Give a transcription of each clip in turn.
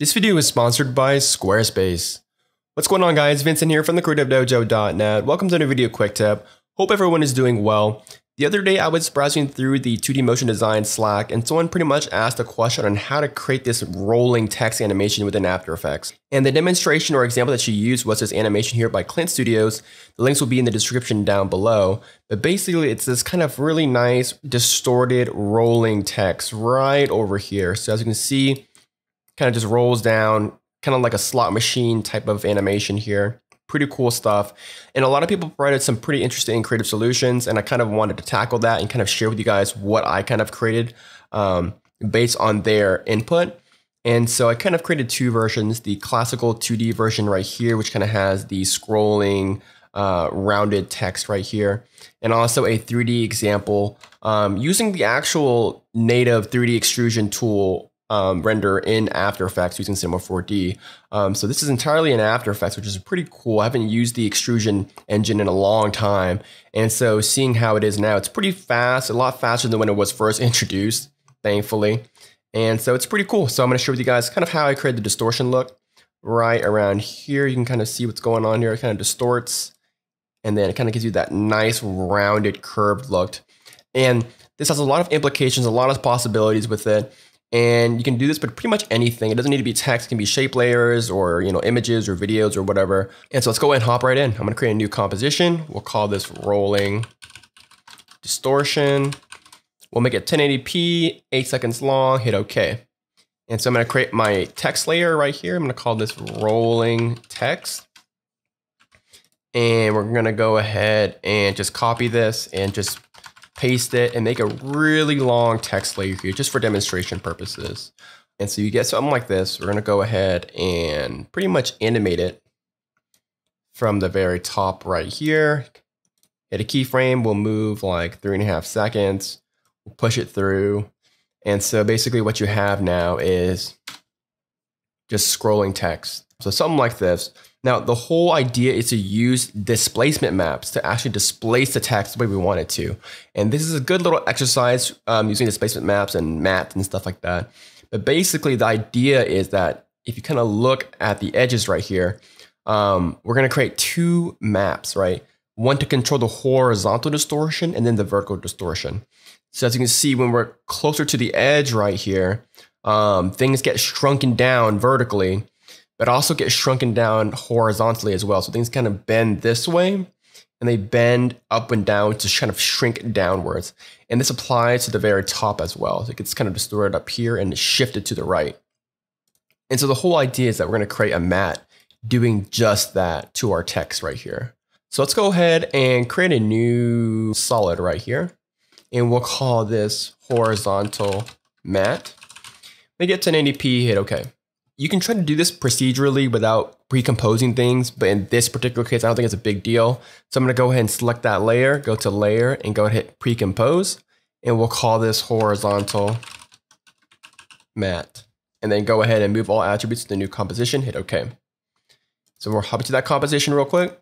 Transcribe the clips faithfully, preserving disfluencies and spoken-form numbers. This video is sponsored by Squarespace. What's going on, guys? Vincent here from the Creative Dojo dot net. Welcome to another video quick tip. Hope everyone is doing well. The other day I was browsing through the two D motion design Slack and someone pretty much asked a question on how to create this rolling text animation within After Effects. And the demonstration or example that she used was this animation here by Clint Studios. The links will be in the description down below. But basically it's this kind of really nice distorted rolling text right over here. So as you can see, kind of just rolls down, kind of like a slot machine type of animation here. Pretty cool stuff. And a lot of people provided some pretty interesting creative solutions, and I kind of wanted to tackle that and kind of share with you guys what I kind of created um, based on their input. And so I kind of created two versions, the classical two D version right here, which kind of has the scrolling uh, rounded text right here, and also a three D example um, using the actual native three D extrusion tool Um, render in After Effects using Cinema four D. Um, so this is entirely in After Effects, which is pretty cool. I haven't used the extrusion engine in a long time. And so seeing how it is now, it's pretty fast, a lot faster than when it was first introduced, thankfully. And so it's pretty cool. So I'm gonna share with you guys kind of how I created the distortion look right around here. You can kind of see what's going on here. It kind of distorts, and then it kind of gives you that nice rounded curved look. And this has a lot of implications, a lot of possibilities with it. And you can do this with pretty much anything. It doesn't need to be text, it can be shape layers or, you know, images or videos or whatever. And so let's go ahead and hop right in. I'm gonna create a new composition. We'll call this rolling distortion. We'll make it ten eighty p, eight seconds long, hit okay. And so I'm gonna create my text layer right here. I'm gonna call this rolling text. And we're gonna go ahead and just copy this and just paste it and make a really long text layer here just for demonstration purposes. And so you get something like this. We're gonna go ahead and pretty much animate it from the very top right here. Hit a keyframe, we'll move like three and a half seconds, we'll push it through. And so basically what you have now is just scrolling text. So something like this. Now, the whole idea is to use displacement maps to actually displace the text the way we want it to. And this is a good little exercise um, using displacement maps and maps and stuff like that. But basically, the idea is that if you kind of look at the edges right here, um, we're going to create two maps, right? One to control the horizontal distortion and then the vertical distortion. So as you can see, when we're closer to the edge right here, um, things get shrunken down vertically, but also get shrunken down horizontally as well. So things kind of bend this way and they bend up and down to kind of shrink downwards. And this applies to the very top as well. So it gets kind of distorted up here and shifted to the right. And so the whole idea is that we're gonna create a mat doing just that to our text right here. So let's go ahead and create a new solid right here. And we'll call this horizontal mat. Make it ten eighty p, hit okay. You can try to do this procedurally without pre-composing things, but in this particular case, I don't think it's a big deal. So I'm gonna go ahead and select that layer, go to layer and go ahead and hit pre-compose, and we'll call this horizontal mat. And then go ahead and move all attributes to the new composition, hit okay. So we'll hop into that composition real quick.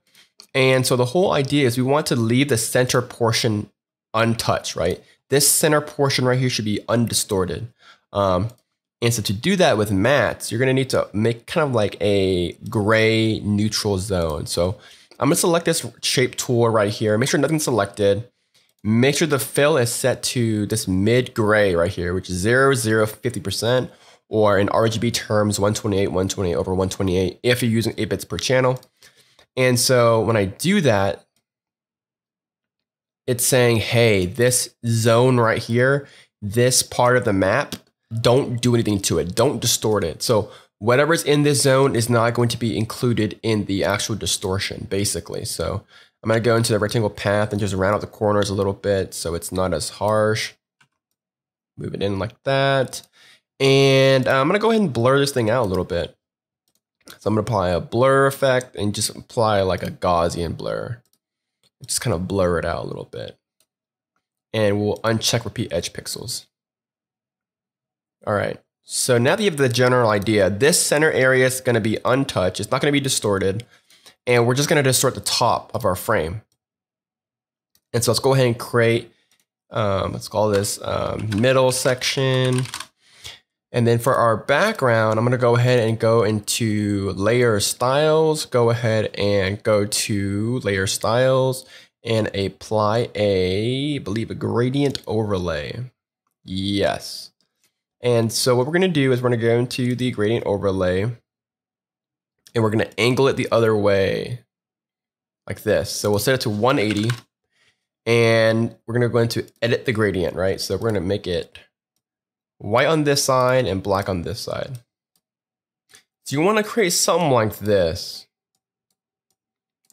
And so the whole idea is we want to leave the center portion untouched, right? This center portion right here should be undistorted. Um, And so to do that with mats, you're gonna need to make kind of like a gray neutral zone. So I'm gonna select this shape tool right here, make sure nothing's selected. Make sure the fill is set to this mid gray right here, which is zero, zero, fifty percent, or in R G B terms, one twenty-eight, one twenty-eight over one twenty-eight, if you're using eight bits per channel. And so when I do that, it's saying, hey, this zone right here, this part of the map, don't do anything to it. Don't distort it. So whatever's in this zone is not going to be included in the actual distortion, basically. So I'm going to go into the rectangle path and just round out the corners a little bit so it's not as harsh. Move it in like that. And I'm going to go ahead and blur this thing out a little bit. So I'm going to apply a blur effect and just apply like a Gaussian blur. Just kind of blur it out a little bit. And we'll uncheck repeat edge pixels. All right, so now that you have the general idea, this center area is gonna be untouched, it's not gonna be distorted, and we're just gonna distort the top of our frame. And so let's go ahead and create, um, let's call this um, middle section. And then for our background, I'm going to go ahead and go into layer styles, go ahead and go to layer styles and apply a, I believe, a gradient overlay. Yes. And so what we're going to do is we're going to go into the gradient overlay and we're going to angle it the other way like this. So we'll set it to one eighty and we're going to go into edit the gradient, right? So we're going to make it white on this side and black on this side. So you want to create something like this.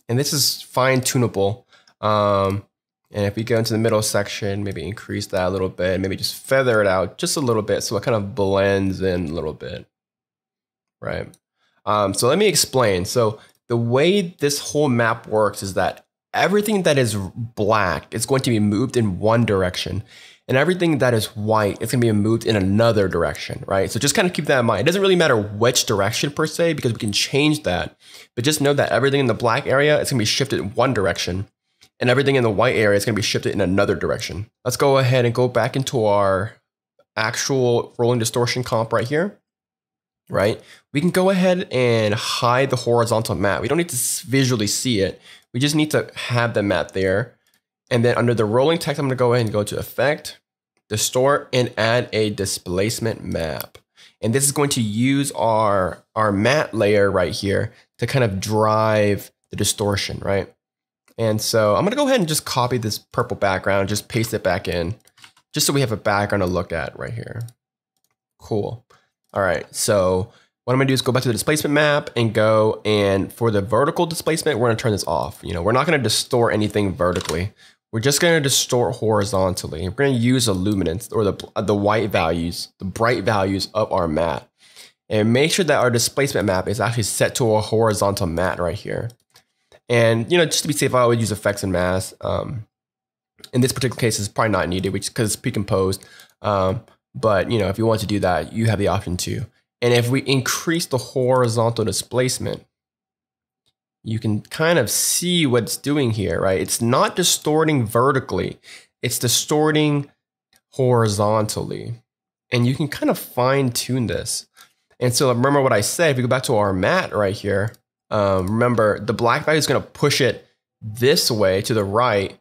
And this is fine tunable. Um, and if we go into the middle section, maybe increase that a little bit, maybe just feather it out just a little bit so it kind of blends in a little bit, right? Um, so let me explain. So the way this whole map works is that everything that is black is going to be moved in one direction. And everything that is white, it's going to be moved in another direction, right? So just kind of keep that in mind. It doesn't really matter which direction per se, because we can change that. But just know that everything in the black area is going to be shifted in one direction. And everything in the white area is going to be shifted in another direction. Let's go ahead and go back into our actual rolling distortion comp right here, right? We can go ahead and hide the horizontal map. We don't need to visually see it. We just need to have the map there. And then under the rolling text, I'm going to go ahead and go to Effect, Distort, and add a displacement map. And this is going to use our, our matte layer right here to kind of drive the distortion, right? And so I'm going to go ahead and just copy this purple background and just paste it back in, just so we have a background to look at right here. Cool. All right. So what I'm going to do is go back to the displacement map and go, and for the vertical displacement, we're going to turn this off. You know, we're not going to distort anything vertically. We're just going to distort horizontally. We're going to use the luminance or the, the white values, the bright values of our mat. And make sure that our displacement map is actually set to a horizontal mat right here. And, you know, just to be safe, I always use effects and mass. Um, in this particular case, it's probably not needed, which because it's pre-composed. Um, but, you know, if you want to do that, you have the option to. And if we increase the horizontal displacement, you can kind of see what it's doing here, right? It's not distorting vertically, it's distorting horizontally. And you can kind of fine tune this. And so remember what I said, if we go back to our mat right here, um, remember the black value is gonna push it this way to the right,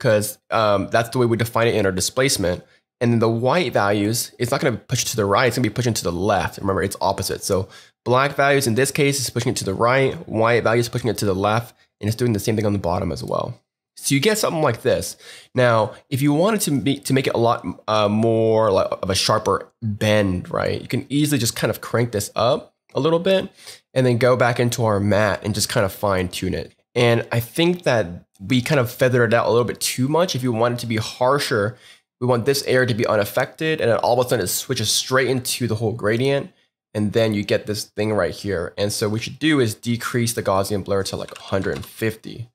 because um, that's the way we define it in our displacement. And then the white values, it's not gonna push to the right, it's gonna be pushing to the left. Remember, it's opposite. So black values in this case is pushing it to the right, white values pushing it to the left, and it's doing the same thing on the bottom as well. So you get something like this. Now, if you wanted to, be, to make it a lot uh, more like of a sharper bend, right? You can easily just kind of crank this up a little bit and then go back into our mat and just kind of fine tune it. And I think that we kind of feathered it out a little bit too much. If you want it to be harsher, we want this area to be unaffected, and then all of a sudden it switches straight into the whole gradient, and then you get this thing right here. And so what you should do is decrease the Gaussian blur to like one hundred fifty.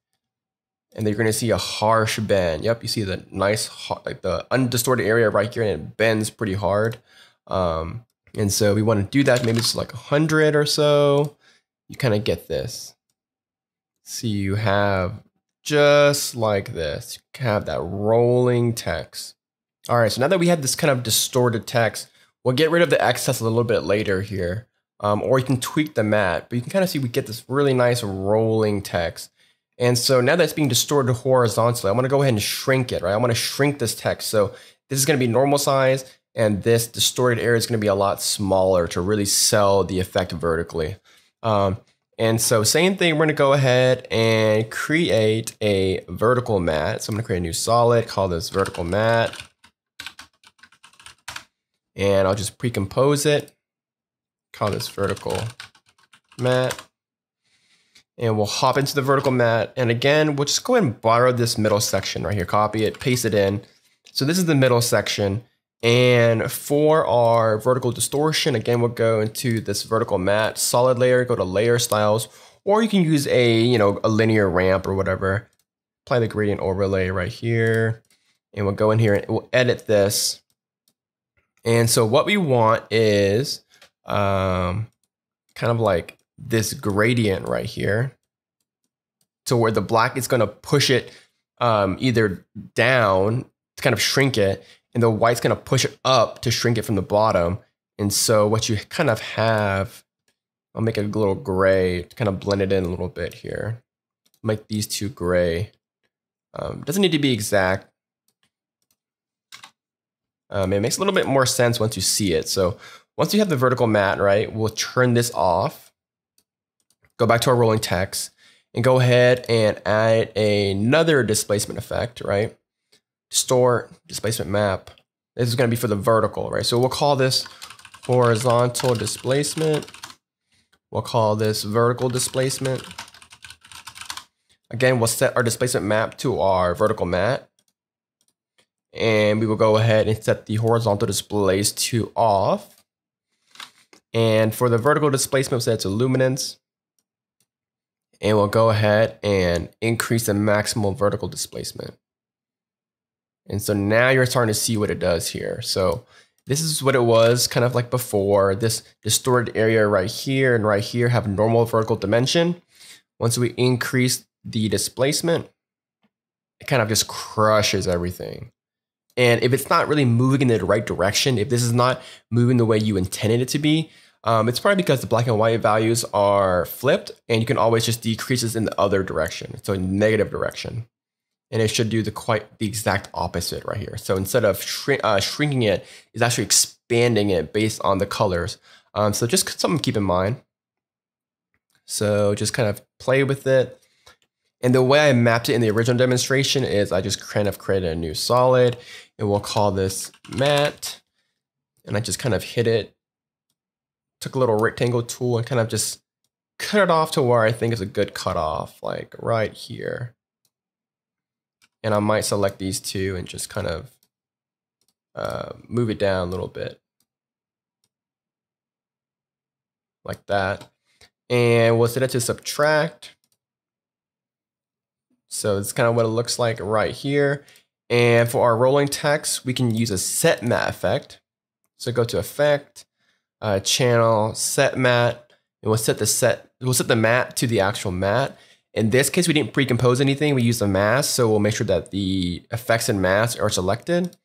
And then you're gonna see a harsh bend. Yep, you see the nice, like the undistorted area right here, and it bends pretty hard. Um, and so we wanna do that, maybe it's like one hundred or so. You kind of get this. So you have just like this, you have that rolling text. All right, so now that we have this kind of distorted text, we'll get rid of the excess a little bit later here, um, or you can tweak the mat, but you can kind of see we get this really nice rolling text. And so now that it's being distorted horizontally, I want to go ahead and shrink it, right? I want to shrink this text. So this is going to be normal size, and this distorted area is going to be a lot smaller to really sell the effect vertically. Um, and so same thing, we're going to go ahead and create a vertical mat. So I'm going to create a new solid, call this vertical mat. And I'll just pre-compose it, call this vertical mat. And we'll hop into the vertical mat. And again, we'll just go ahead and borrow this middle section right here, copy it, paste it in. So this is the middle section. And for our vertical distortion, again, we'll go into this vertical mat, solid layer, go to layer styles, or you can use a, you know, a linear ramp or whatever. Apply the gradient overlay right here. And we'll go in here and we'll edit this. And so what we want is um, kind of like this gradient right here to where the black is going to push it um, either down to kind of shrink it, and the white's going to push it up to shrink it from the bottom. And so what you kind of have, I'll make it a little gray to kind of blend it in a little bit here. Make these two gray. Um, doesn't need to be exact. Um, it makes a little bit more sense once you see it. So once you have the vertical mat, right, we'll turn this off, go back to our rolling text, and go ahead and add another displacement effect, right? Distort displacement map. This is going to be for the vertical, right? So we'll call this horizontal displacement. We'll call this vertical displacement. Again, we'll set our displacement map to our vertical mat. And we will go ahead and set the horizontal displays to off. And for the vertical displacement, we'll set it to luminance. And we'll go ahead and increase the maximal vertical displacement. And so now you're starting to see what it does here. So this is what it was kind of like before. This distorted area right here and right here have normal vertical dimension. Once we increase the displacement, it kind of just crushes everything. And if it's not really moving in the right direction, if this is not moving the way you intended it to be, um, it's probably because the black and white values are flipped, and you can always just decrease this in the other direction, so negative direction. And it should do the quite the exact opposite right here. So instead of shrink, uh, shrinking it, it's actually expanding it based on the colors. Um, so just something to keep in mind. So just kind of play with it. And the way I mapped it in the original demonstration is I just kind of created a new solid, and we'll call this matte. And I just kind of hit it, took a little rectangle tool and kind of just cut it off to where I think is a good cutoff, like right here. And I might select these two and just kind of uh, move it down a little bit. Like that. And we'll set it to subtract. So it's kind of what it looks like right here. And for our rolling text, we can use a set mat effect. So go to effect, uh, channel, set mat, and we'll set the set, we'll set the mat to the actual mat. In this case, we didn't pre-compose anything. We used a mask, so we'll make sure that the effects and masks are selected.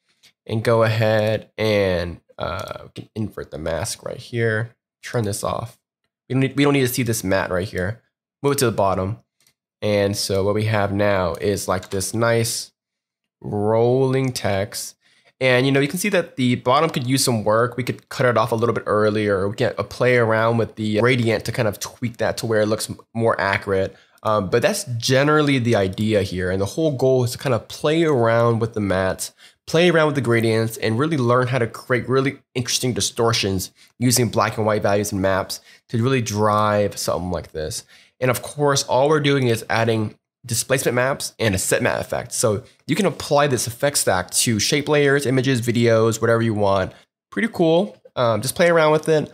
And go ahead and uh, we can invert the mask right here. Turn this off. We don't need, we don't need to see this mat right here. Move it to the bottom. And so what we have now is like this nice rolling text. And you know, you can see that the bottom could use some work. We could cut it off a little bit earlier. We can play around with the gradient to kind of tweak that to where it looks more accurate. Um, but that's generally the idea here. And the whole goal is to kind of play around with the mats, play around with the gradients, and really learn how to create really interesting distortions using black and white values and maps to really drive something like this. And of course, all we're doing is adding displacement maps and a set map effect. So you can apply this effect stack to shape layers, images, videos, whatever you want. Pretty cool. Um, just play around with it.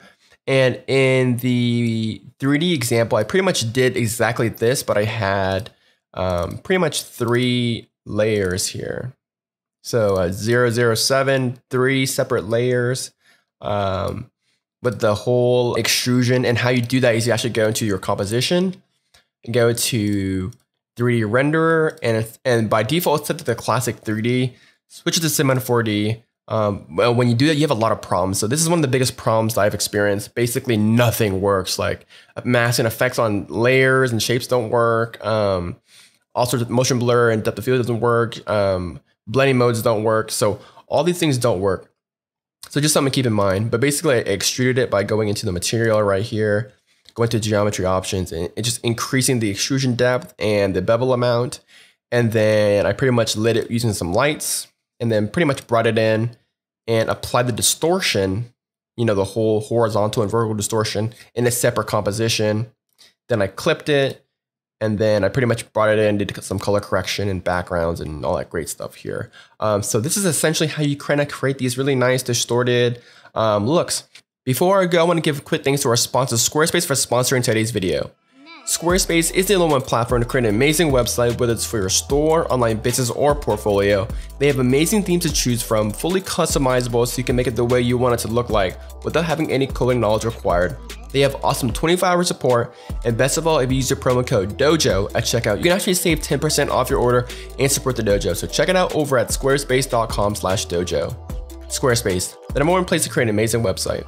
And in the three D example, I pretty much did exactly this, but I had um, pretty much three layers here. So uh, zero zero seven, three separate layers. Um, But the whole extrusion, and how you do that is you actually go into your composition and go to three D renderer, and and by default it's set to the classic three D. Switch it to Cinema four D. Um, well, when you do that, you have a lot of problems. So this is one of the biggest problems that I've experienced. Basically, nothing works. Like masks and effects on layers and shapes don't work. Um, all sorts of motion blur and depth of field doesn't work. Um, blending modes don't work. So all these things don't work. So just something to keep in mind, but basically I extruded it by going into the material right here, going to geometry options, and just increasing the extrusion depth and the bevel amount. And then I pretty much lit it using some lights, and then pretty much brought it in and applied the distortion, you know, the whole horizontal and vertical distortion in a separate composition. Then I clipped it, and then I pretty much brought it in, did some color correction and backgrounds and all that great stuff here. Um, so this is essentially how you kind of create these really nice distorted um, looks. Before I go, I want to give quick thanks to our sponsor, Squarespace, for sponsoring today's video. Squarespace is the number one platform to create an amazing website, whether it's for your store, online business, or portfolio. They have amazing themes to choose from, fully customizable, so you can make it the way you want it to look like without having any coding knowledge required. They have awesome twenty-four hour support, and best of all, if you use your promo code DOJO at checkout, you can actually save ten percent off your order and support the dojo. So check it out over at squarespace dot com slash dojo. Squarespace, that are more in place to create an amazing website.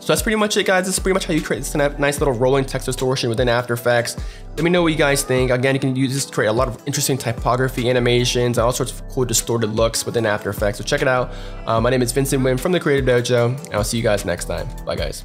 So that's pretty much it, guys. This is pretty much how you create this nice little rolling text distortion within After Effects. Let me know what you guys think. Again, you can use this to create a lot of interesting typography, animations, and all sorts of cool distorted looks within After Effects. So check it out. Uh, my name is Vincent Nguyen from the Creative Dojo, and I'll see you guys next time. Bye, guys.